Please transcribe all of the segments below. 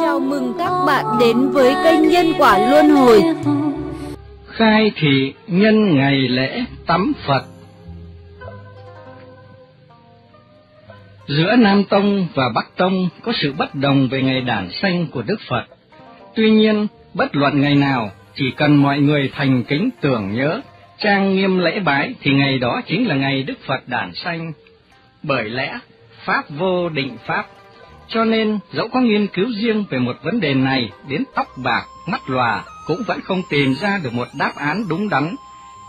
Chào mừng các bạn đến với kênh Nhân Quả Luân Hồi. Khai thị nhân ngày lễ tắm Phật. Giữa Nam Tông và Bắc Tông có sự bất đồng về ngày đản sanh của Đức Phật. Tuy nhiên, bất luận ngày nào, chỉ cần mọi người thành kính tưởng nhớ, trang nghiêm lễ bái thì ngày đó chính là ngày Đức Phật đản sanh. Bởi lẽ, Pháp vô định Pháp. Cho nên, dẫu có nghiên cứu riêng về một vấn đề này đến tóc bạc, mắt lòa, cũng vẫn không tìm ra được một đáp án đúng đắn.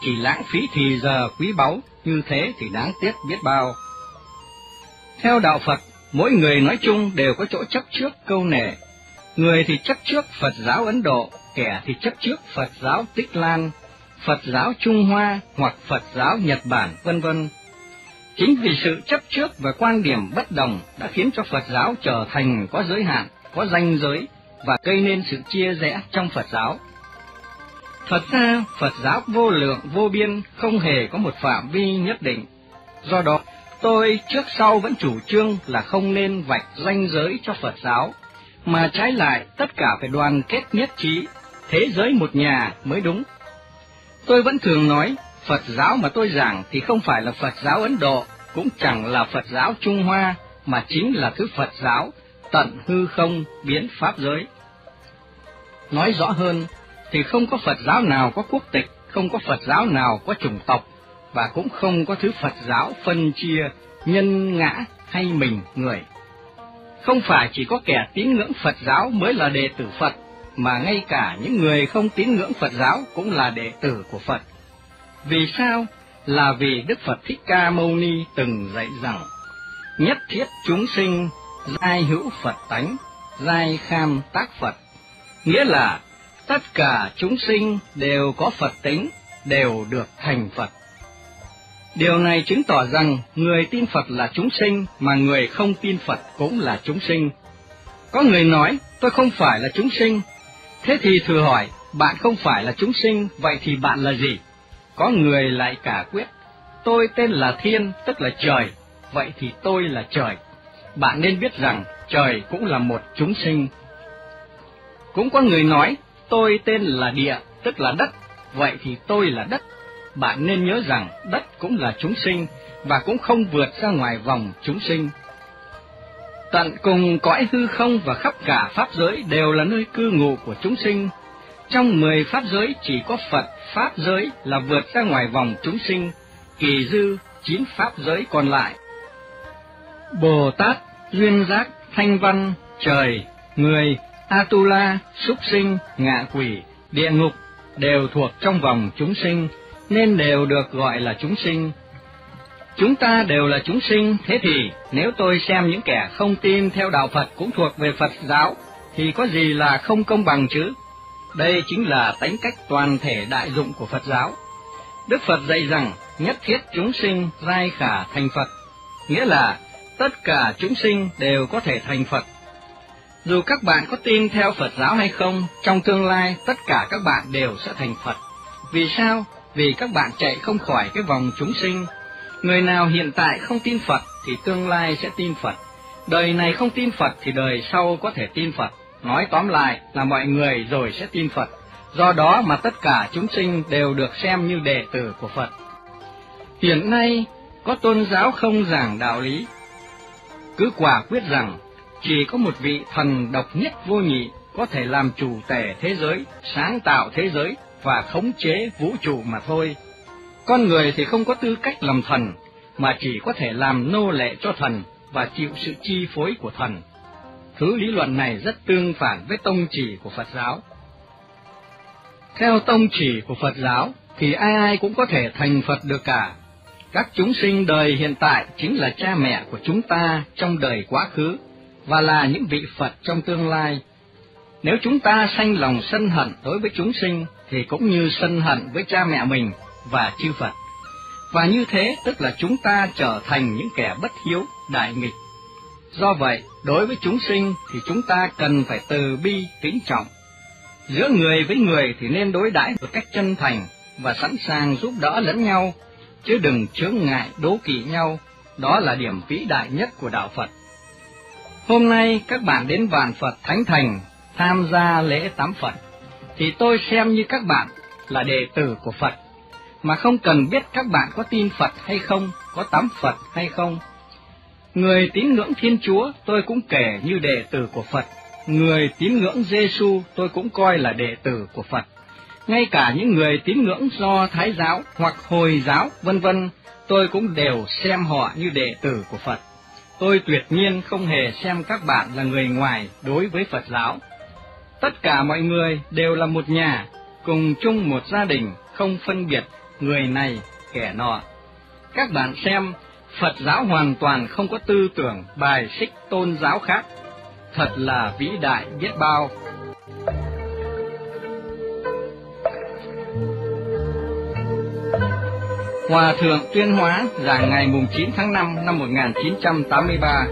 Chỉ lãng phí thì giờ quý báu, như thế thì đáng tiếc biết bao. Theo đạo Phật, mỗi người nói chung đều có chỗ chấp trước câu nể. Người thì chấp trước Phật giáo Ấn Độ, kẻ thì chấp trước Phật giáo Tích Lan, Phật giáo Trung Hoa hoặc Phật giáo Nhật Bản, vân vân. Chính vì sự chấp trước và quan điểm bất đồng đã khiến cho Phật giáo trở thành có giới hạn, có ranh giới và gây nên sự chia rẽ trong Phật giáo. Thật ra, Phật giáo vô lượng, vô biên, không hề có một phạm vi nhất định. Do đó, tôi trước sau vẫn chủ trương là không nên vạch ranh giới cho Phật giáo, mà trái lại tất cả phải đoàn kết nhất trí, thế giới một nhà mới đúng. Tôi vẫn thường nói, Phật giáo mà tôi giảng thì không phải là Phật giáo Ấn Độ, cũng chẳng là Phật giáo Trung Hoa, mà chính là thứ Phật giáo tận hư không biến Pháp giới. Nói rõ hơn, thì không có Phật giáo nào có quốc tịch, không có Phật giáo nào có chủng tộc, và cũng không có thứ Phật giáo phân chia nhân ngã hay mình người. Không phải chỉ có kẻ tín ngưỡng Phật giáo mới là đệ tử Phật, mà ngay cả những người không tín ngưỡng Phật giáo cũng là đệ tử của Phật. Vì sao? Là vì Đức Phật Thích Ca Mâu Ni từng dạy rằng, nhất thiết chúng sinh, giai hữu Phật tánh, giai kham tác Phật. Nghĩa là, tất cả chúng sinh đều có Phật tính, đều được thành Phật. Điều này chứng tỏ rằng, người tin Phật là chúng sinh, mà người không tin Phật cũng là chúng sinh. Có người nói, tôi không phải là chúng sinh. Thế thì thử hỏi, bạn không phải là chúng sinh, vậy thì bạn là gì? Có người lại cả quyết, tôi tên là Thiên, tức là trời, vậy thì tôi là trời. Bạn nên biết rằng, trời cũng là một chúng sinh. Cũng có người nói, tôi tên là Địa, tức là đất, vậy thì tôi là đất. Bạn nên nhớ rằng, đất cũng là chúng sinh, và cũng không vượt ra ngoài vòng chúng sinh. Tận cùng cõi hư không và khắp cả Pháp giới đều là nơi cư ngụ của chúng sinh. Trong 10 Pháp giới chỉ có Phật Pháp giới là vượt ra ngoài vòng chúng sinh, kỳ dư 9 Pháp giới còn lại. Bồ Tát, Duyên Giác, Thanh Văn, Trời, Người, Atula, Súc Sinh, Ngạ Quỷ, Địa Ngục đều thuộc trong vòng chúng sinh, nên đều được gọi là chúng sinh. Chúng ta đều là chúng sinh, thế thì nếu tôi xem những kẻ không tin theo đạo Phật cũng thuộc về Phật giáo, thì có gì là không công bằng chứ? Đây chính là tánh cách toàn thể đại dụng của Phật giáo. Đức Phật dạy rằng, nhất thiết chúng sinh giai khả thành Phật, nghĩa là tất cả chúng sinh đều có thể thành Phật. Dù các bạn có tin theo Phật giáo hay không, trong tương lai tất cả các bạn đều sẽ thành Phật. Vì sao? Vì các bạn chạy không khỏi cái vòng chúng sinh. Người nào hiện tại không tin Phật thì tương lai sẽ tin Phật. Đời này không tin Phật thì đời sau có thể tin Phật. Nói tóm lại là mọi người rồi sẽ tin Phật, do đó mà tất cả chúng sinh đều được xem như đệ tử của Phật. Hiện nay, có tôn giáo không giảng đạo lý, cứ quả quyết rằng chỉ có một vị thần độc nhất vô nhị có thể làm chủ tể thế giới, sáng tạo thế giới và khống chế vũ trụ mà thôi. Con người thì không có tư cách làm thần, mà chỉ có thể làm nô lệ cho thần và chịu sự chi phối của thần. Thứ lý luận này rất tương phản với tông chỉ của Phật giáo. Theo tông chỉ của Phật giáo, thì ai ai cũng có thể thành Phật được cả. Các chúng sinh đời hiện tại chính là cha mẹ của chúng ta trong đời quá khứ, và là những vị Phật trong tương lai. Nếu chúng ta sanh lòng sân hận đối với chúng sinh, thì cũng như sân hận với cha mẹ mình và chư Phật. Và như thế tức là chúng ta trở thành những kẻ bất hiếu, đại nghịch. Do vậy, đối với chúng sinh thì chúng ta cần phải từ bi kính trọng. Giữa người với người thì nên đối đãi một cách chân thành và sẵn sàng giúp đỡ lẫn nhau, chứ đừng chướng ngại đố kỵ nhau, đó là điểm vĩ đại nhất của đạo Phật. Hôm nay các bạn đến Vạn Phật Thánh Thành tham gia lễ tắm Phật, thì tôi xem như các bạn là đệ tử của Phật, mà không cần biết các bạn có tin Phật hay không, có tắm Phật hay không. Người tín ngưỡng Thiên Chúa tôi cũng kể như đệ tử của Phật, người tín ngưỡng Giê-xu tôi cũng coi là đệ tử của Phật. Ngay cả những người tín ngưỡng do Thái giáo hoặc Hồi giáo vân vân, tôi cũng đều xem họ như đệ tử của Phật. Tôi tuyệt nhiên không hề xem các bạn là người ngoài đối với Phật giáo. Tất cả mọi người đều là một nhà, cùng chung một gia đình, không phân biệt người này, kẻ nọ. Các bạn xem, Phật giáo hoàn toàn không có tư tưởng bài xích tôn giáo khác. Thật là vĩ đại biết bao. Hòa Thượng Tuyên Hóa giảng ngày 9 tháng 5 năm 1983.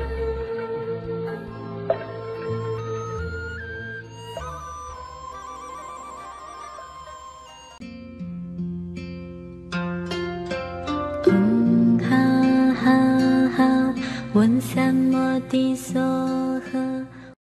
Hãy subscribe cho kênh Nhân Quả Luân Hồi.